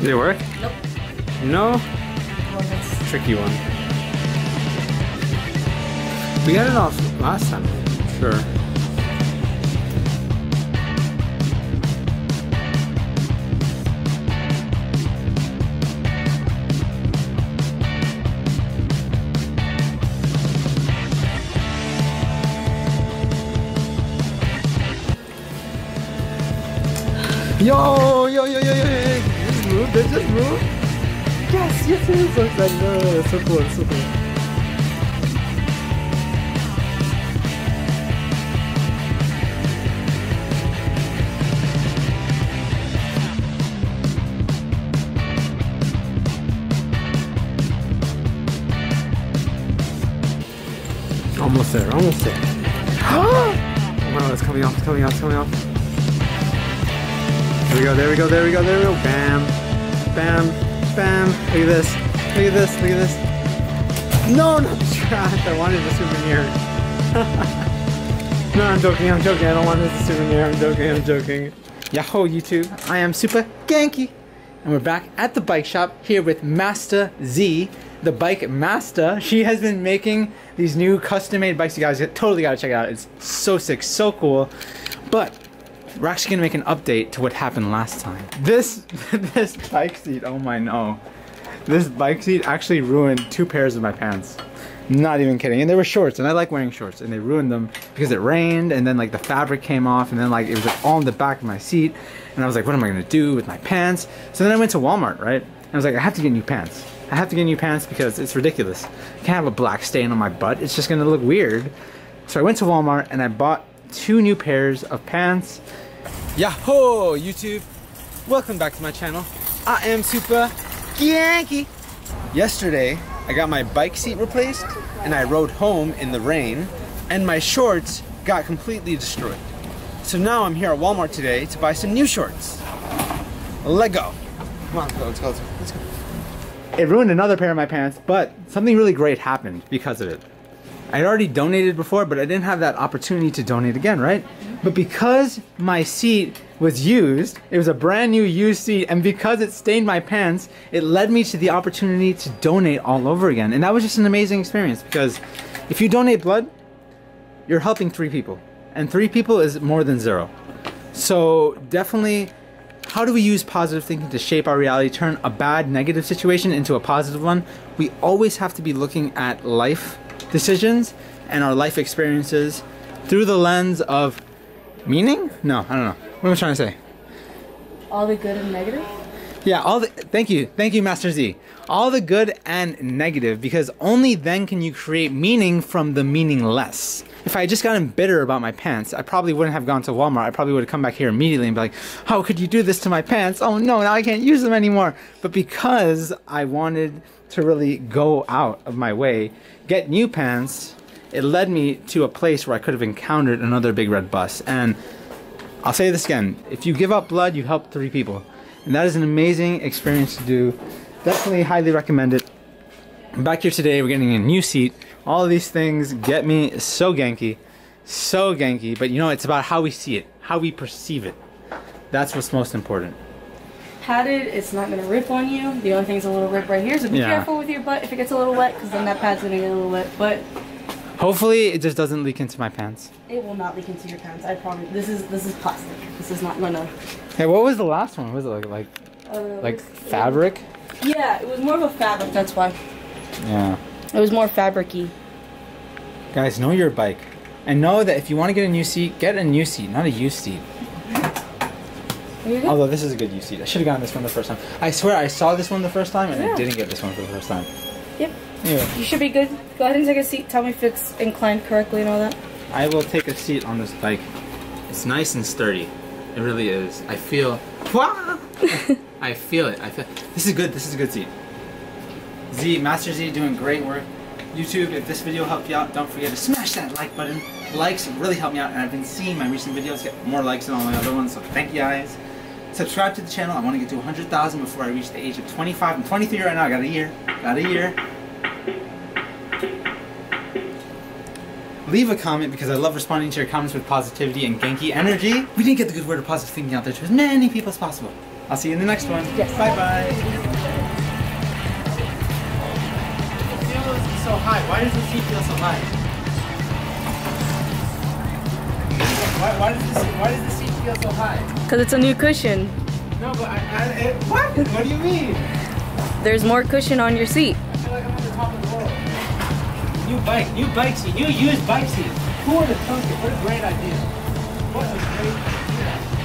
Did it work? Nope. No? Well, that's a tricky one. We got it off last time. Sure. Yo, yo, yo, yo, yo, yo, just move, they just move. Yes, yes, yes, so excited. Oh, so cool, so cool. Almost there, almost there. Oh no, it's coming off, it's coming off, it's coming off. There we go, there we go, there we go, there we go. Bam, bam, bam. Look at this, look at this, look at this. No, no, trash. I wanted the souvenir. No, I'm joking, I'm joking. I don't want this souvenir. I'm joking, I'm joking. Yahoo, YouTube. I am Supagenki. And we're back at the bike shop here with Master Z, the bike master. She has been making these new custom-made bikes. You guys totally gotta check it out. It's so sick, so cool. But we're actually gonna make an update to what happened last time. This bike seat, oh my no. This bike seat actually ruined two pairs of my pants. Not even kidding. And they were shorts, and I like wearing shorts, and they ruined them because it rained, and then like the fabric came off, and then like it was like, all in the back of my seat, and I was like, what am I gonna do with my pants? So then I went to Walmart, right? And I was like, I have to get new pants. I have to get new pants because it's ridiculous. I can't have a black stain on my butt. It's just gonna look weird. So I went to Walmart and I bought two new pairs of pants. Yahoo, YouTube! Welcome back to my channel. I am Supagenki. Yesterday, I got my bike seat replaced and I rode home in the rain and my shorts got completely destroyed. So now I'm here at Walmart today to buy some new shorts. Let's go. Come on, let's go, let's go, let's go. It ruined another pair of my pants, but something really great happened because of it. I'd already donated before, but I didn't have that opportunity to donate again, right? But because my seat was used, it was a brand new used seat, and because it stained my pants, it led me to the opportunity to donate all over again. And that was just an amazing experience, because if you donate blood, you're helping 3 people. And 3 people is more than 0. So definitely, how do we use positive thinking to shape our reality, turn a bad negative situation into a positive one? We always have to be looking at life decisions and our life experiences through the lens of meaning? No, I don't know. What am I trying to say? All the good and negative? Yeah, all the, thank you Master Z. All the good and negative, because only then can you create meaning from the meaningless. If I had just gotten bitter about my pants, I probably wouldn't have gone to Walmart. I probably would have come back here immediately and be like, how could you do this to my pants? Oh no, now I can't use them anymore. But because I wanted to really go out of my way, get new pants, it led me to a place where I could have encountered another big red bus. And I'll say this again, if you give up blood, you help 3 people. And that is an amazing experience to do. Definitely highly recommend it. I'm back here today, we're getting a new seat. All of these things get me so ganky, so ganky. But you know, it's about how we see it, how we perceive it. That's what's most important. Padded, it's not going to rip on you. The only thing's a little rip right here, so be careful with your butt if it gets a little wet, because then that pad's going to get a little wet. But hopefully, it just doesn't leak into my pants. It will not leak into your pants. I promise. This is plastic. This is not going to. Hey, what was the last one? Was it like fabric? Yeah, it was more of a fabric. That's why. Yeah. It was more fabric-y. Guys, know your bike. And know that if you want to get a new seat, not a used seat. Although this is a good used seat. I should have gotten this one the first time. I swear I saw this one the first time and I didn't get this one for the first time. Yep. Anyway. You should be good. Go ahead and take a seat. Tell me if it's inclined correctly and all that. I will take a seat on this bike. It's nice and sturdy. It really is. I feel... I feel it. I feel... This is good. This is a good seat. Z, Master Z doing great work. YouTube, if this video helped you out, don't forget to smash that like button. Likes really help me out, and I've been seeing my recent videos get more likes than all my other ones, so thank you guys. Subscribe to the channel. I want to get to 100,000 before I reach the age of 25. I'm 23 right now. I got a year. Got a year. Leave a comment, because I love responding to your comments with positivity and ganky energy. We didn't get the good word of positive thinking out there to as many people as possible. I'll see you in the next one. Yes. Bye-bye. So high. Why does the seat feel so high? Why does the seat feel so high? Because it's a new cushion. No, but what? What do you mean? There's more cushion on your seat. I feel like I'm on the top of the world. New bike seat, new used bike seat. Who would have thunk it? What a great idea.